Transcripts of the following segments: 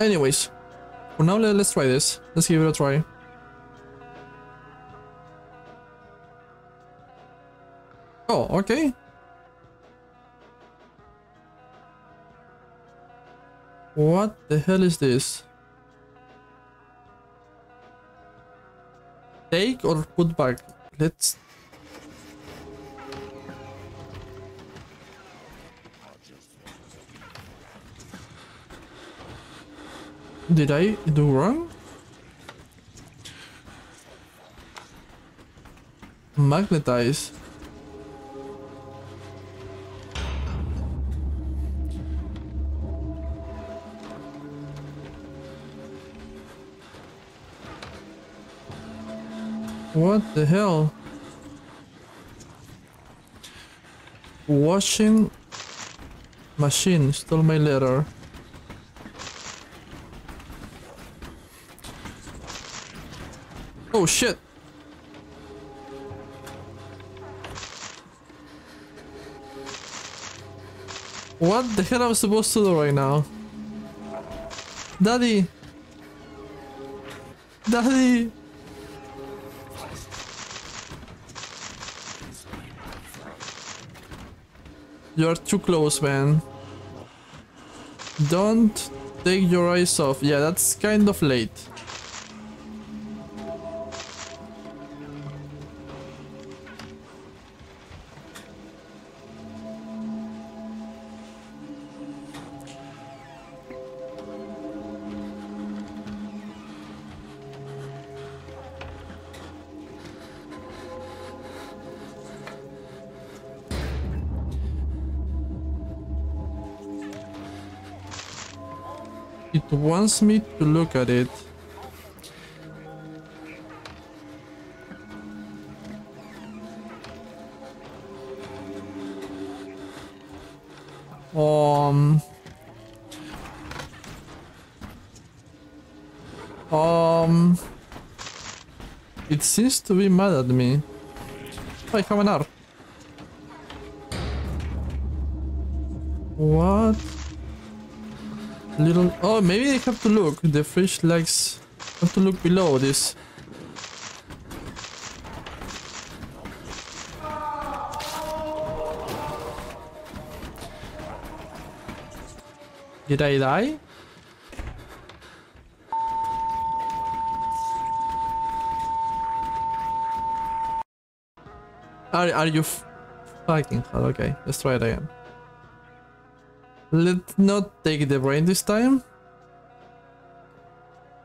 Anyways, for now let's try this. Let's give it a try. Oh, okay. What the hell is this? Take or put back? Let's... Did I do wrong? Magnetize. What the hell? Washing machine stole my letter. Oh shit! What the hell am I supposed to do right now? Daddy! Daddy! You're too close, man. Don't take your eyes off. Yeah, that's kind of late. It wants me to look at it. It seems to be mad at me. I have an R. What? Little, oh, maybe I have to look. The fish likes. I have to look below this. Did I die? Are you fucking hell? Okay, let's try it again. Let's not take the brain this time.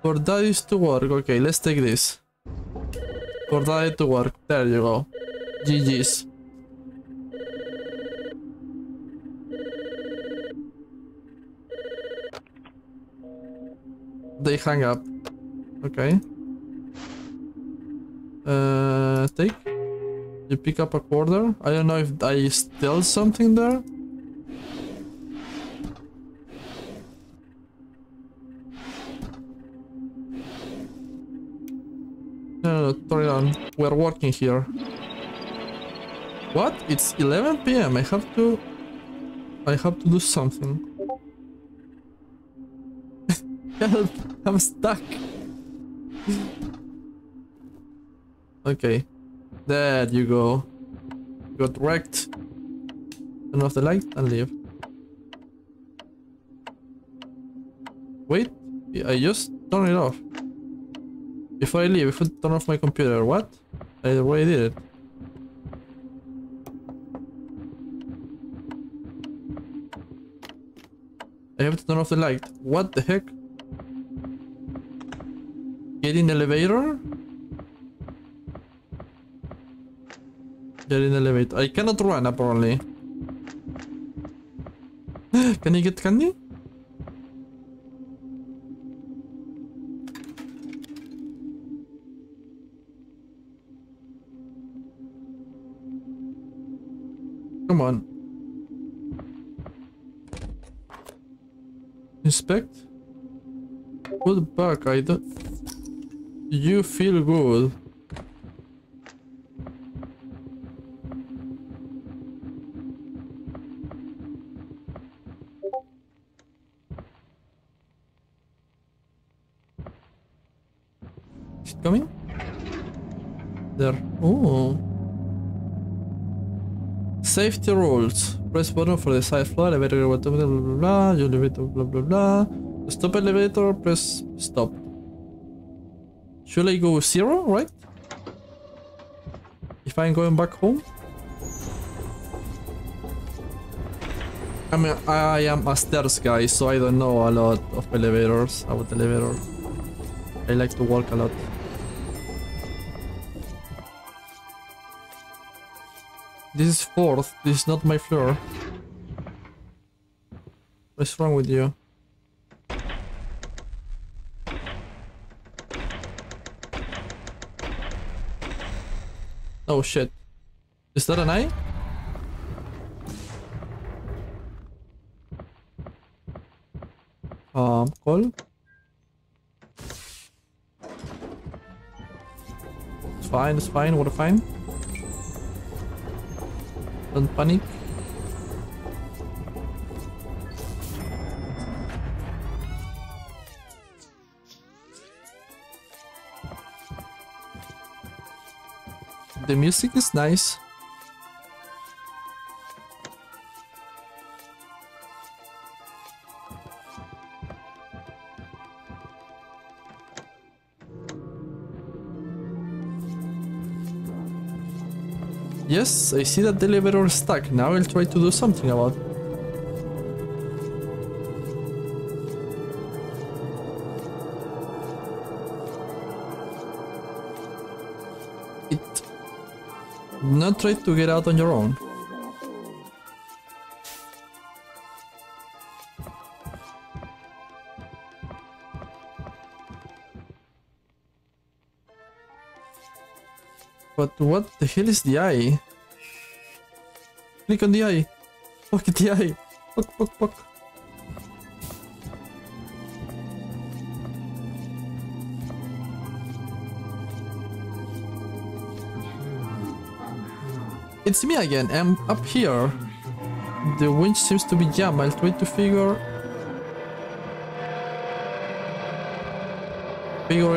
For that is to work. Okay, let's take this. For that is to work. There you go. GG's. They hang up. Okay. Take. You pick up a quarter. I don't know if I steal something there. No, turn it on. We're working here. What? It's 11 p.m. I have to do something. Help! I'm stuck. Okay. There you go. Got wrecked. Turn off the light and leave. Wait. I just turned it off. Before I leave, if I turn off my computer, what? I already did it. I have to turn off the light. What the heck? Get in the elevator? Get in the elevator. I cannot run, apparently. Can you get candy? Come on. Inspect. Put back. I don't. You feel good. it coming? There. Oh. Safety rules. Press button for the side floor. Elevator. Blah blah blah. Elevator. Blah blah blah. Stop elevator. Press stop. Should I go 0? Right? If I'm going back home. I mean, I am a stairs guy, so I don't know a lot of elevators. About elevators, I like to walk a lot. This is 4th. This is not my floor. What's wrong with you? Oh shit! Is that an eye? Call. It's fine, it's fine, we're fine. Don't panic. The music is nice. Yes, I see that the elevator is stuck. Now I'll try to do something about it. Not try to get out on your own. But what the hell is the eye? Click on the eye. Fuck the eye. Fuck, fuck, fuck. It's me again. I'm up here. The winch seems to be jammed. I'll try to figure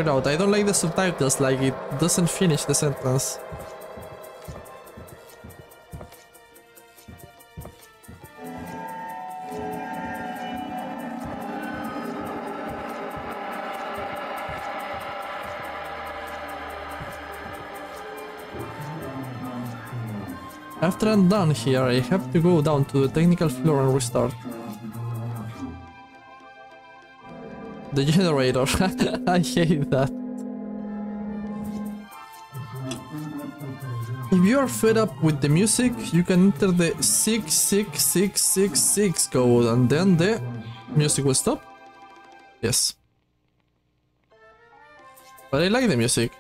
it out. I don't like the subtitles, like it doesn't finish the sentence. After I'm done here, I have to go down to the technical floor and restart. The generator. I hate that. If you are fed up with the music, you can enter the 66666 code and then the music will stop. Yes. But I like the music.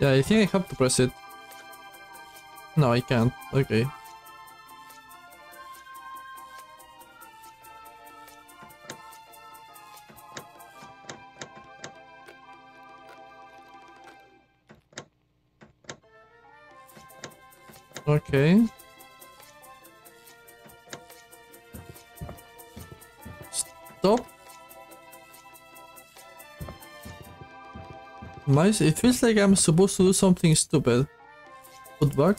Yeah, I think I have to press it. No, I can't. Okay. Okay. Stop. Nice, it feels like I'm supposed to do something stupid. Put back.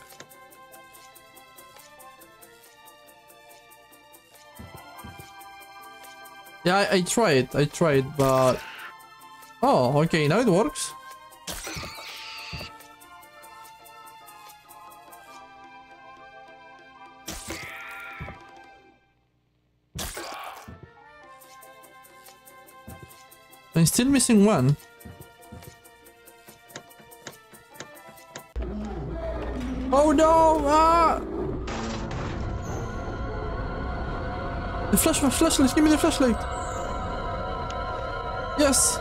Yeah, I tried, but... Oh, okay, now it works. I'm still missing one. Oh no! Ah! The flashlight! Give me the flashlight! Yes!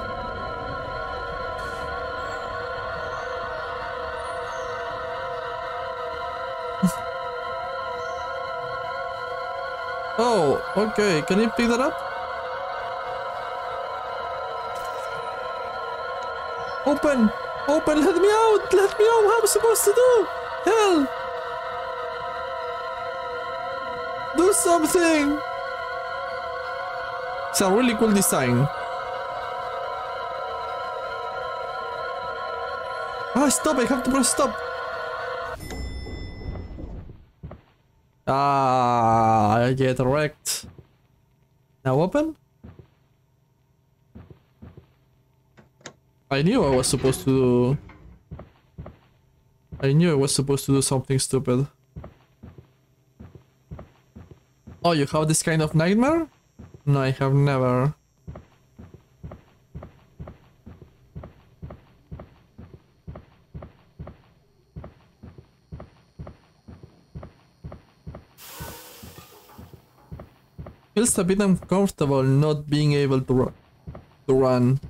Oh, okay. Can you pick that up? Open! Open! Let me out! Let me out! What am I supposed to do? Hell! Do something! It's a really cool design. Ah, stop! I have to press stop! Ah, I get wrecked. Now open? I knew I was supposed to do... I knew I was supposed to do something stupid. Oh, you have this kind of nightmare? No, I have never. Feels a bit uncomfortable not being able to run.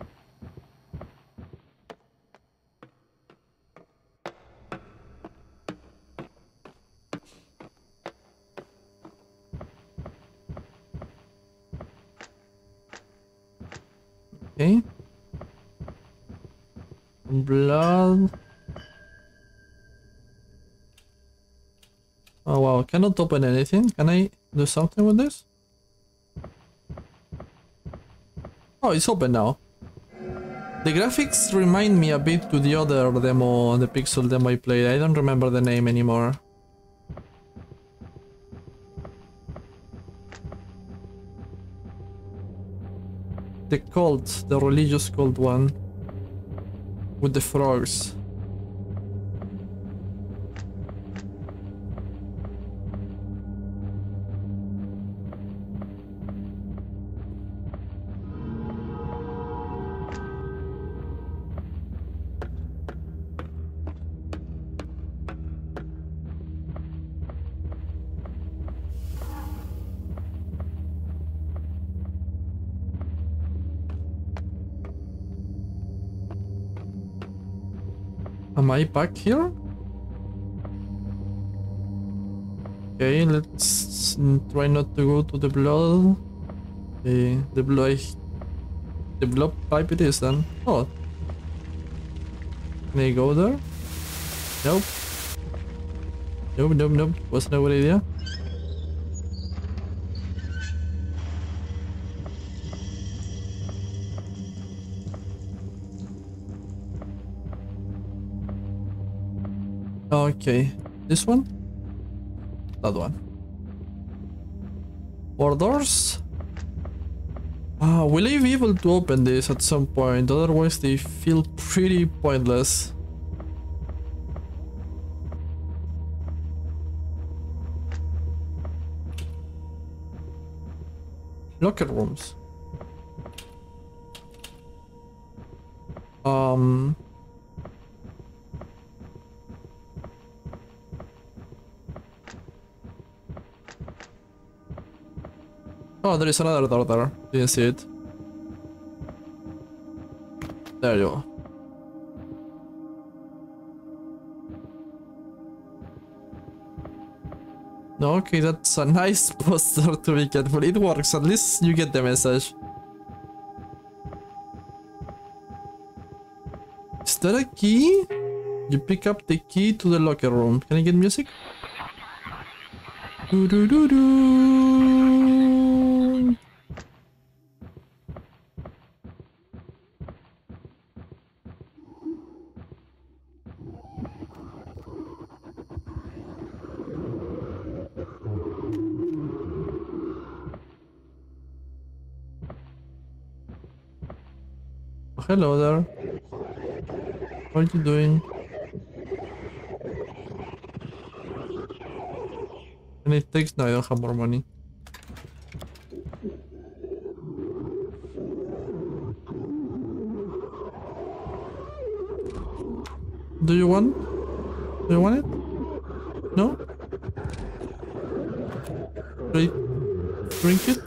Okay. Blood. Oh wow, cannot open anything. Can I do something with this? Oh, it's open now. The graphics remind me a bit to the other demo, the pixel demo I played. I don't remember the name anymore. The cult, the religious cult one with the frogs. Am I back here? Okay, let's try not to go to the blood. Okay, the blood pipe it is then. Oh, can I go there? Nope. Nope. Wasn't a good idea. Okay, this one? That one. 4 doors? Ah, will I be able to open this at some point? Otherwise they feel pretty pointless. Locker rooms. Oh, there is another door there. Didn't see it. There you go. Okay, that's a nice poster to be careful. It works, at least you get the message. Is that a key? You pick up the key to the locker room. Can I get music? Do do do do. Hello there. What are you doing? And it takes... No, I don't have more money. Do you want? Do you want it? No? Drink it?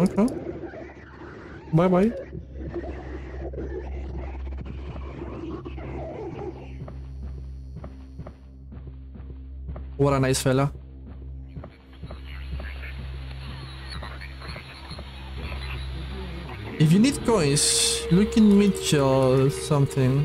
Okay. Bye bye. What a nice fella. If you need coins, look in Mitchell or something.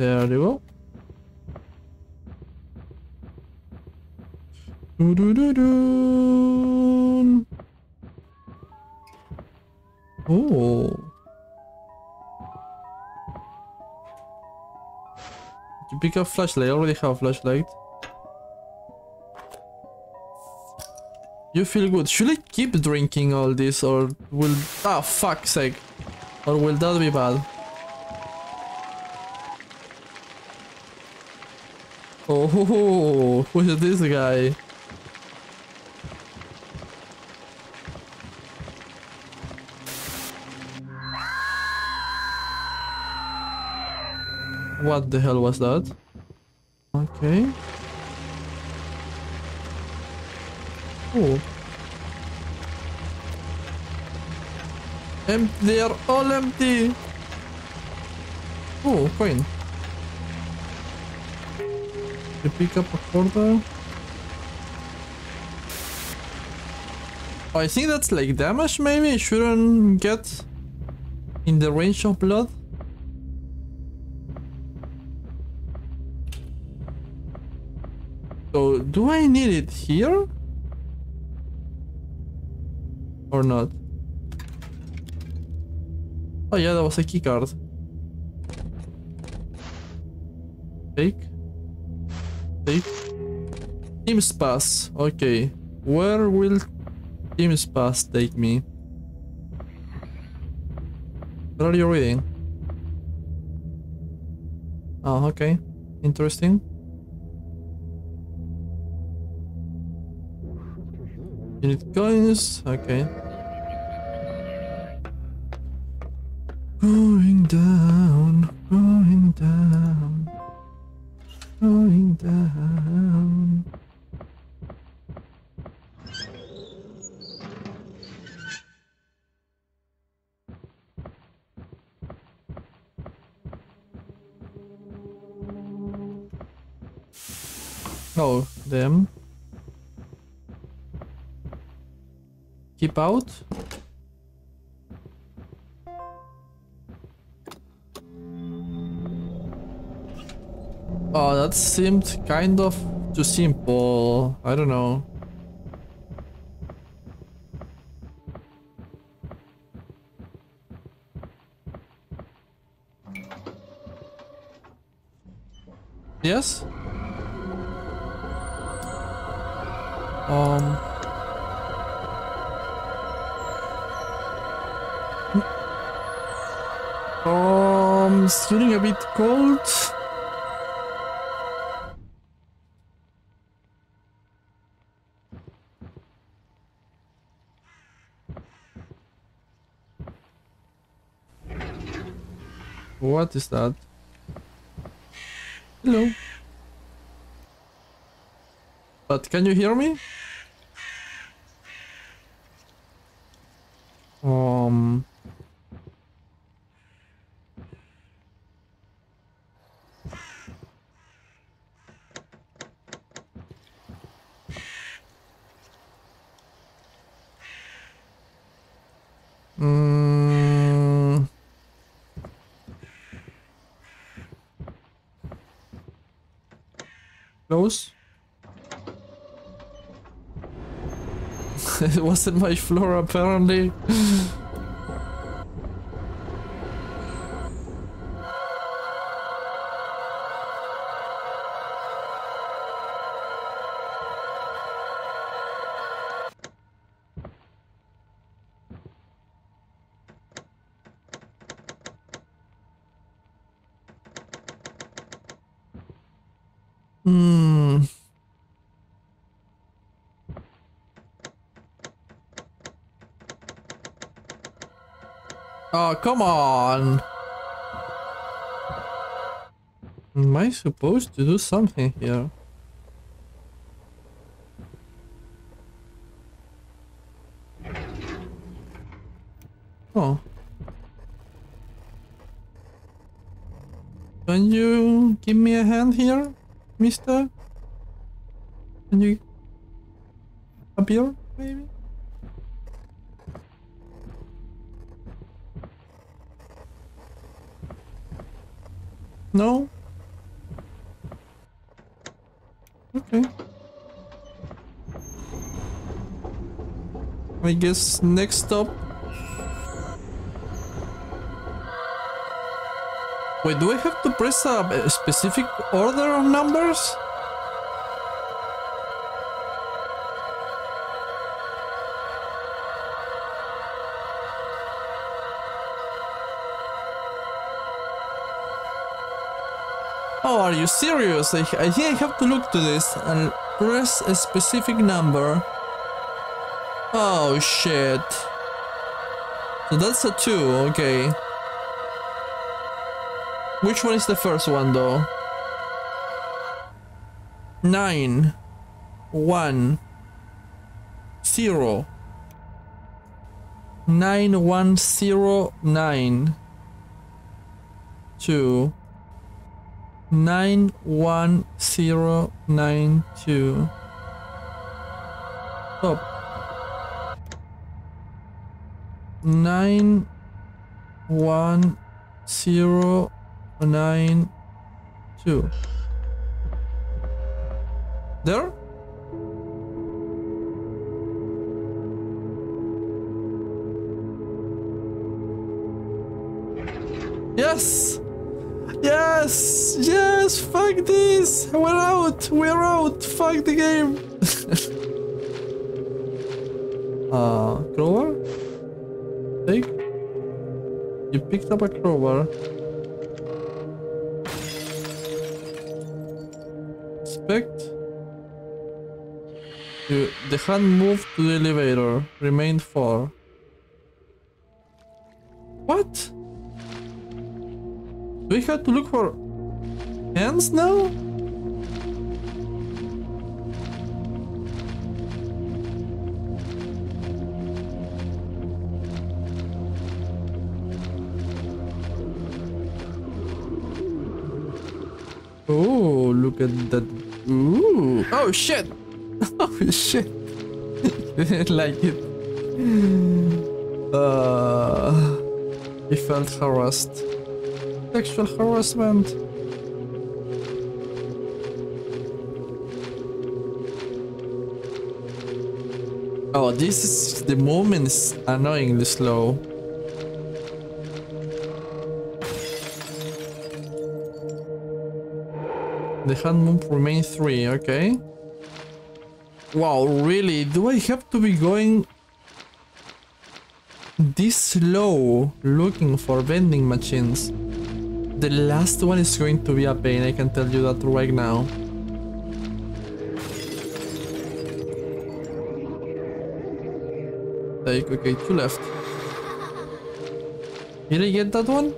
There they go. Do do do do. Oh. Did you pick up flashlight? I already have flashlight. You feel good. Should I keep drinking all this or will... Ah, fuck's sake. Or will that be bad? Oh, who is this guy? What the hell was that? Okay. Oh. They are all empty. Oh, coin. You pick up a quarter. Oh, I think that's like damage, maybe? It shouldn't get in the range of blood. So, do I need it here? Or not? Oh yeah, that was a key card. Take. Take. Team's pass. Okay. Where will Team's pass take me? What are you reading? Oh, okay. Interesting. You need coins. Okay. Going down, Oh, damn. Keep out. Oh, that seemed kind of too simple. I don't know. Yes? It's getting a bit cold. What is that? Hello. But can you hear me? Close. It wasn't my floor apparently. Oh, come on. Am I supposed to do something here? Oh. Can you give me a hand here, mister? Can you appear, maybe? No? I guess next up. Wait, do I have to press a specific order of numbers? Oh, are you serious? I think I have to look to this and press a specific number. Oh shit. So that's a 2, okay. Which one is the first one though? 9 1 0 9 1 0 9 2 9 1 0 9 2 Stop. 9 1 0 9 2 There? Yes! Yes! Yes! Fuck this! We're out! We're out! Fuck the game! Crowbar? Take? You picked up a crowbar. The hand moved to the elevator. Remained 4. What? Do we have to look for hands now? Oh, look at that. Ooh. Oh shit! Oh shit! You didn't like it. He felt harassed. Sexual harassment. Oh, this is the movement's annoyingly slow. The hand move remains 3, okay. Wow, really? Do I have to be going this slow looking for vending machines? The last one is going to be a pain, I can tell you that right now. Like, okay, 2 left. Did I get that one?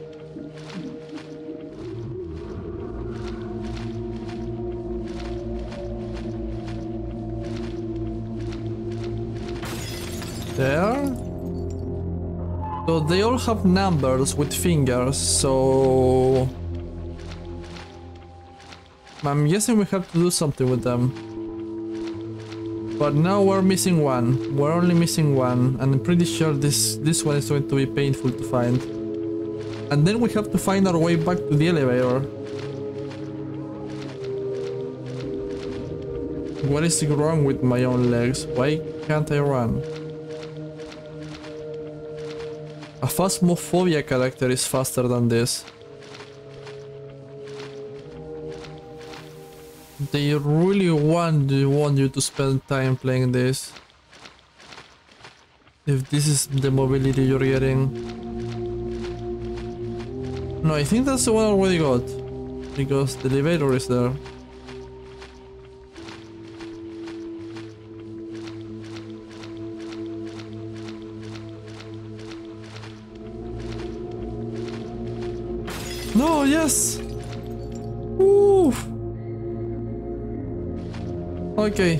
There. So they all have numbers with fingers, so I'm guessing we have to do something with them. But now we're missing one. We're only missing one, and I'm pretty sure this one is going to be painful to find. And then we have to find our way back to the elevator. What is wrong with my own legs? Why can't I run? A Phasmophobia character is faster than this. They really want you to spend time playing this. If this is the mobility you're getting. No, I think that's the one I already got. Because the elevator is there. No, yes! Oof! Okay,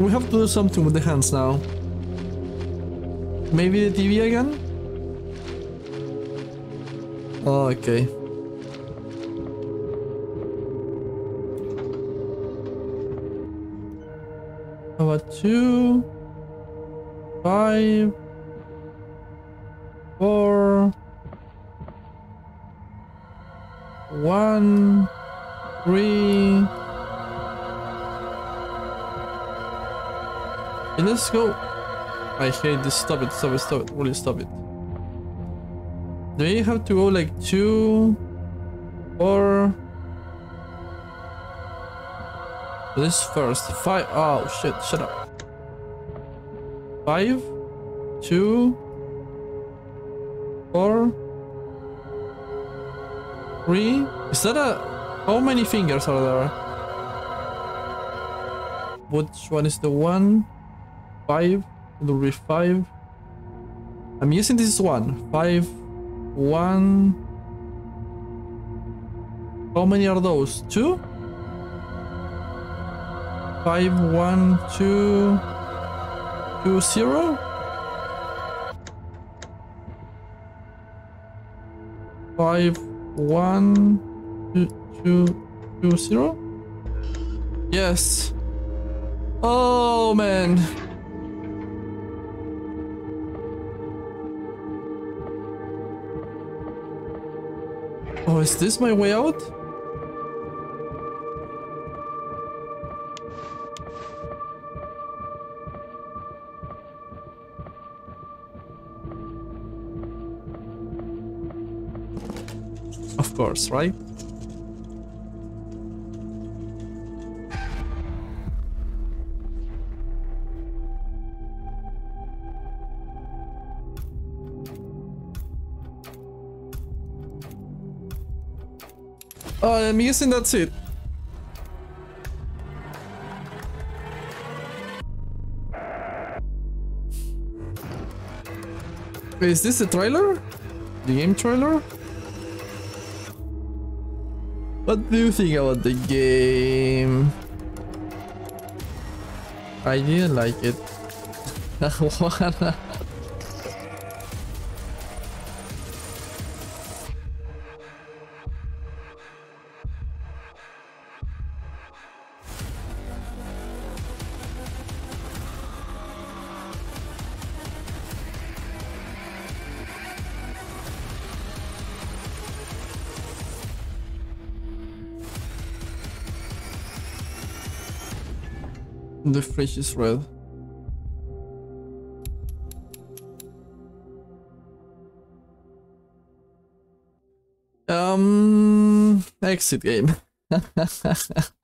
we have to do something with the hands now. Maybe the TV again? Okay. How about 2, 5, 4... 1, 3. Okay, let's go. I hate this. Stop it, stop it, stop it. Really stop it. Do you have to go like 2 or... This first. 5. Oh shit, shut up. 5, 2, 4, 3. Is that a... How many fingers are there? Which one is the one? 5. It will be 5. I'm using this one. 5, 1. How many are those? 2? 5, 1, 2, 2, 0. Five, one, two, two, 2, 0. Yes. Oh man. Oh, is this my way out? Of course, right? I'm guessing that's it. Wait, is this the trailer? The game trailer? What do you think about the game? I didn't like it. The fridge is red. Exit game.